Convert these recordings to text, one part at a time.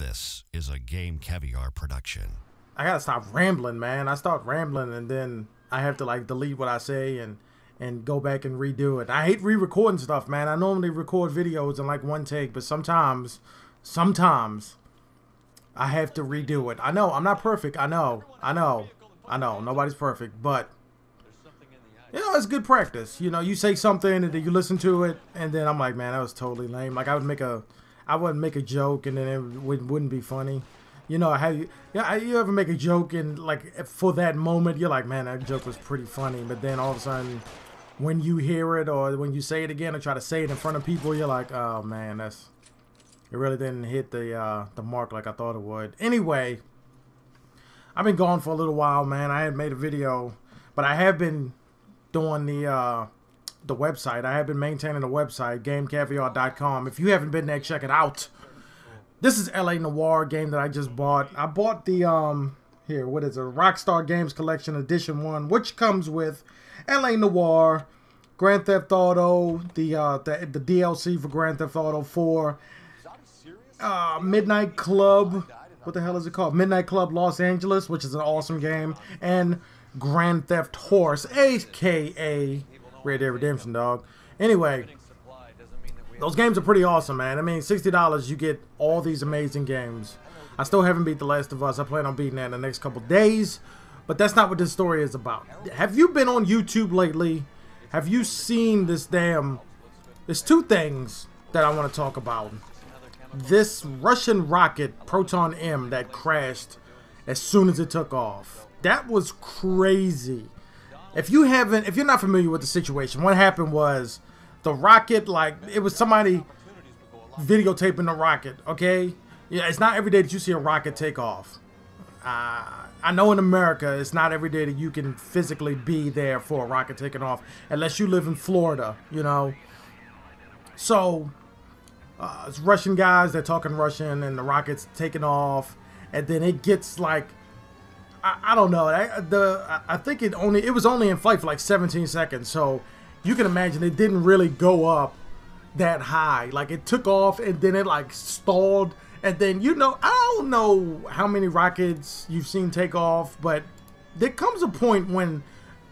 This is a Game Caviar production. I gotta stop rambling, man. I start rambling and then I have to like delete what I say and go back and redo it. I hate re-recording stuff, man. I normally record videos in like one take, but sometimes I have to redo it. I know I'm not perfect. I know nobody's perfect, but you know, it's good practice. You know, you say something and then you listen to it, and then I'm like, man, that was totally lame. Like I would make a joke and then it wouldn't be funny. You know how you ever make a joke and like for that moment you're like, man, that joke was pretty funny, but then all of a sudden when you hear it or when you say it again or try to say it in front of people, you're like, oh man, it really didn't hit the mark like I thought it would. Anyway, I've been gone for a little while, man. I haven't made a video, but I have been doing the website. I have been maintaining the website, GameCaviar.com. If you haven't been there, check it out. This is LA Noire game that I just bought. I bought the here, what is it? Rockstar Games Collection Edition 1, which comes with LA Noire, Grand Theft Auto, the DLC for Grand Theft Auto 4, Midnight Club. What the hell is it called? Midnight Club Los Angeles, which is an awesome game, and Grand Theft Horse, aka Red Dead Redemption, dog. Anyway, those games are pretty awesome, man. I mean, $60, you get all these amazing games. I still haven't beat The Last of Us. I plan on beating that in the next couple days, but that's not what this story is about. Have you been on YouTube lately? Have you seen this damn... There's two things that I want to talk about. This Russian rocket, Proton M, that crashed as soon as it took off. That was crazy. If you're not familiar with the situation, what happened was the rocket, like, it was somebody videotaping the rocket, okay? Yeah, it's not every day that you see a rocket take off. I know in America, it's not every day that you can physically be there for a rocket taking off, unless you live in Florida, you know? So, it's Russian guys, they're talking Russian, and the rocket's taking off, and then it gets, like, I don't know. I think it was only in flight for like 17 seconds, so you can imagine it didn't really go up that high. Like it took off and then it like stalled, and then you know, I don't know how many rockets you've seen take off, but there comes a point when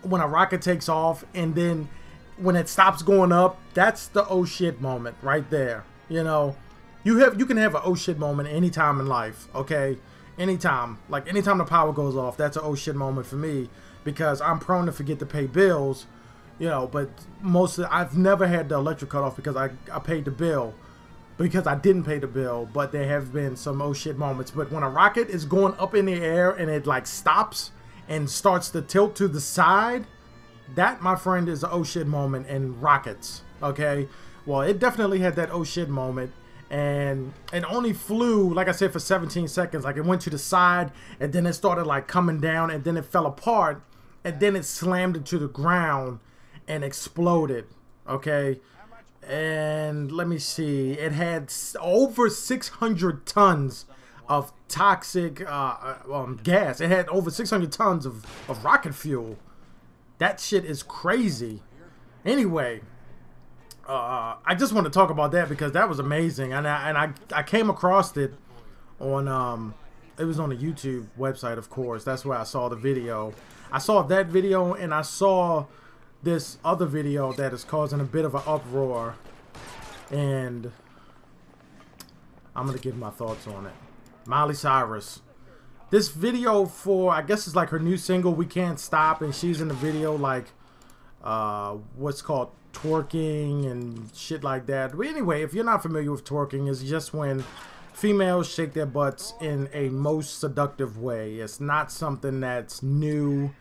a rocket takes off and then when it stops going up, that's the oh shit moment right there. You know, you can have an oh shit moment anytime in life, okay? Anytime the power goes off, that's an oh shit moment for me, because I'm prone to forget to pay bills, you know, but I've never had the electric cut off because I paid the bill, because I didn't pay the bill, but there have been some oh shit moments. But when a rocket is going up in the air and it like stops and starts to tilt to the side, that, my friend, is an oh shit moment in rockets, okay? Well, it definitely had that oh shit moment. And it only flew, like I said, for 17 seconds. Like it went to the side and then it started like coming down and then it fell apart and then it slammed into the ground and exploded, okay? And let me see, it had over 600 tons of toxic gas. It had over 600 tons of rocket fuel. That shit is crazy. Anyway, I just want to talk about that because that was amazing, and I came across it on it was on the YouTube website, of course. That's where I saw the video. I saw that video and I saw this other video that is causing a bit of an uproar, and I'm gonna give my thoughts on it. Miley Cyrus. This video for, I guess it's like her new single, We Can't Stop, and she's in the video like what's called twerking and shit like that. But anyway, if you're not familiar with twerking, it's just when females shake their butts in a most seductive way. It's not something that's new.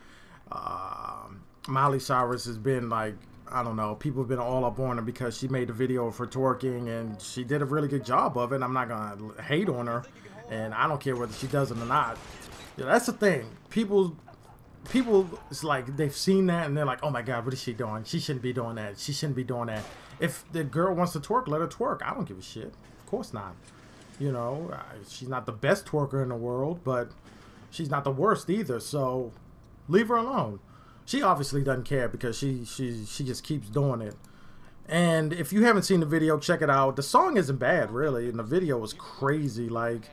Miley Cyrus has been like, I don't know, people have been all up on her because she made the video for twerking and she did a really good job of it. I'm not gonna hate on her, and I don't care whether she does it or not. Yeah, that's the thing. People, it's like they've seen that and they're like, oh my god, what is she doing? She shouldn't be doing that. She shouldn't be doing that. If the girl wants to twerk, let her twerk. I don't give a shit. Of course not. You know, she's not the best twerker in the world, but she's not the worst either. So leave her alone. She obviously doesn't care because she just keeps doing it. And if you haven't seen the video, check it out. The song isn't bad, really, and the video was crazy. Like,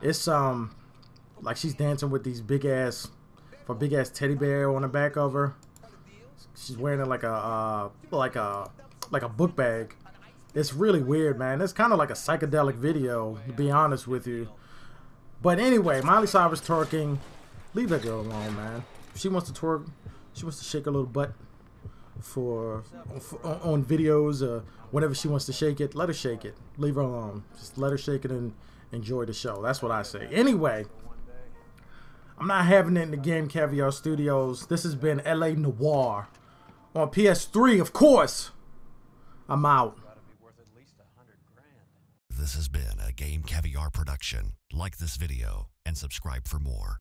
It's like she's dancing with these big ass teddy bear on the back of her. She's wearing it like a book bag. It's really weird, man. It's kind of like a psychedelic video, to be honest with you. But anyway, Miley Cyrus twerking. Leave that girl alone, man. If she wants to twerk, she wants to shake her little butt on videos or whenever she wants to shake it, let her shake it. Leave her alone. Just let her shake it and enjoy the show. That's what I say. Anyway, I'm not having it in the Game Caviar Studios. This has been LA Noire on PS3, of course. I'm out. This has been a Game Caviar production. Like this video and subscribe for more.